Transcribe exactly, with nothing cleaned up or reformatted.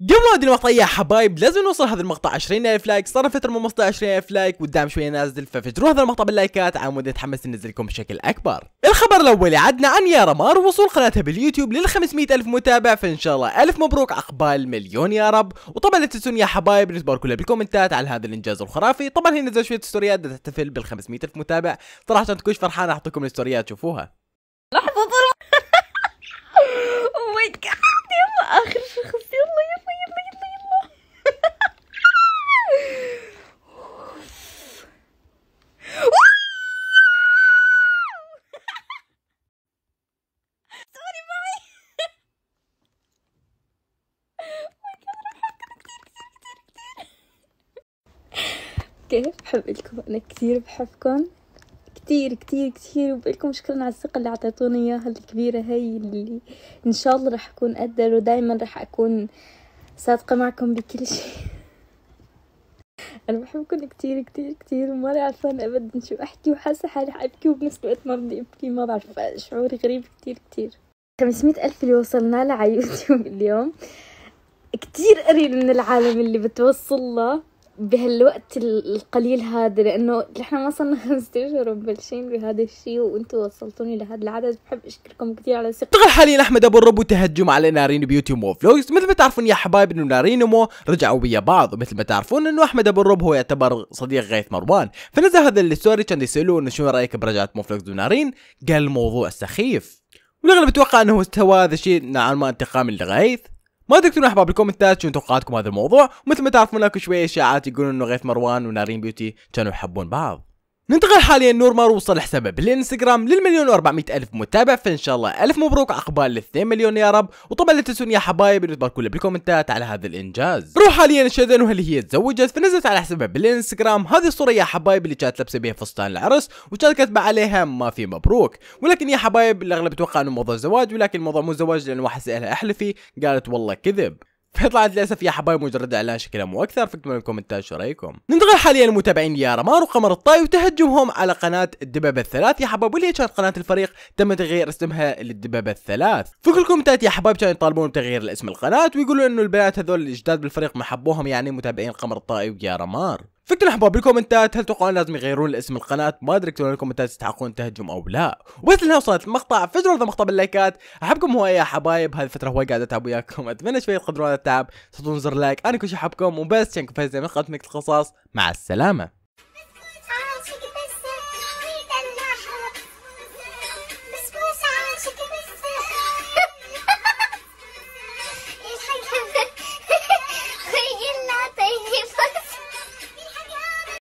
قبل هذا المقطع يا حبايب لازم نوصل هذا المقطع عشرين ألف لايك، صار فترة من وصلنا عشرين ألف لايك والدعم شوية نازل، ففجروا هذا المقطع باللايكات على مود نتحمس ننزل لكم بشكل أكبر. الخبر الأول عدنا عن يارا مار ووصول قناتها باليوتيوب لل خمسمئة ألف متابع، فإن شاء الله ألف مبروك عقبال مليون يا رب. وطبعا لا تنسون يا حبايب نتبارك كلها بالكومنتات على هذا الإنجاز الخرافي. طبعا هي نزل شوية ستوريات تحتفل بال خمسمئة ألف متابع، صراحة تكونش فرحانة أعطيكم الستوريات شوفوها. لحظة اخر شخص يلا يلا يلا يلا يلا سوري معي كثير كثير كثير كثير. كيف بحب لكم، انا كثير بحبكم كتير كتير كتير، وبقلكم شكرا على الثقة اللي عطيتوني اياها الكبيرة هاي، اللي ان شاء الله رح اكون قدر ودايما رح اكون صادقة معكم بكل شيء. انا بحبكم كتير كتير كتير وما بعرف انا ابدا شو احكي، وحاسة حالي حابكي وبنفس الوقت ما بدي ابكي، ما بعرف، شعوري غريب كتير كتير. خمسمئة ألف اللي وصلنا له على يوتيوب اليوم كتير قريب من العالم اللي بتوصل له بهالوقت القليل هذا، لانه نحن ما صرنا خمس اشهر ومبلشين بهذا الشيء وانتم وصلتوني لهذا العدد، بحب اشكركم كثير على ثقتكم. اشتغل حاليا احمد ابو الرب وتهجم على نارين بيوتي ومو فلوجز، مثل ما تعرفون يا حبايب انه نارين ومو رجعوا ويا بعض، ومثل ما تعرفون انه احمد ابو الرب هو يعتبر صديق غيث مروان، فنزل هذا الستوري كان يسالوه انه شو رايك برجعه مو فلوجز ونارين، قال الموضوع سخيف، والاغلب اتوقع انه سوى هذا الشيء نوعا ما انتقام لغيث. ما تكتبوا لنا احباب بالكومنتات شو توقعاتكم هذا الموضوع، ومثل ما تعرفون هناك شويه اشاعات يقولون انه غيث مروان ونارين بيوتي كانوا يحبون بعض. ننتقل حاليا نور مار وصل حسابه بالانستغرام للمليون وأربعمئة ألف متابع، فان شاء الله ألف مبروك عقبال الاثنين مليون يا رب. وطبعا لا تنسون يا حبايب انه تباركوا لنا بالكومنتات على هذا الانجاز. نروح حاليا شادن وهل هي تزوجت، فنزلت على حسابها بالانستغرام هذه الصوره يا حبايب اللي كانت لابسه بها فستان العرس وكانت كاتبه عليها ما في مبروك، ولكن يا حبايب الاغلب اتوقع انه موضوع زواج، ولكن الموضوع مو زواج لان واحد سالها احلفي قالت والله كذب، فطلعت للاسف يا حبايب مجرد اعلان شكلها مو اكثر، فاكتبوا لنا بالكومنتات شو رايكم. ننتقل حاليا لمتابعين يارا مار وقمر الطاي وتهجمهم على قناه الدببه الثلاث يا حبايب، واللي كانت قناه الفريق تم تغيير اسمها للدببه الثلاث، فكل الكومنتات يا حبايب كانوا يطالبون بتغيير اسم القناه ويقولوا انه البنات هذول الجداد بالفريق ما حبوهم، يعني متابعين قمر الطاي ويارا مار. فكتبوا احباب بالكومنتات هل توقعون لازم يغيرون اسم القناه، ما ادري اكتبوا لنا بالكومنتات تستحقون تهجم او لا. وبس لهنا وصلت المقطع، فجروا هذا المقطع باللايكات، احبكم هوايه يا حبايب، هذه الفتره هواي قاعد اتعب وياكم، اتمنى شويه تقدرون على التعب، تحطون زر لايك، انا كل شيء احبكم وبس، كان كفايه من قناه القصاص، مع السلامه.